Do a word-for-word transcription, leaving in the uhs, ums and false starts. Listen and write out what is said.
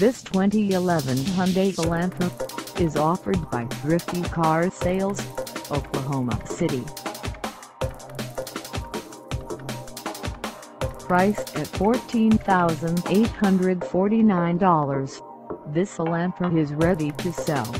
This twenty eleven Hyundai Elantra is offered by Thrifty Car Sales, Oklahoma City. Priced at fourteen thousand eight hundred forty-nine dollars, this Elantra is ready to sell.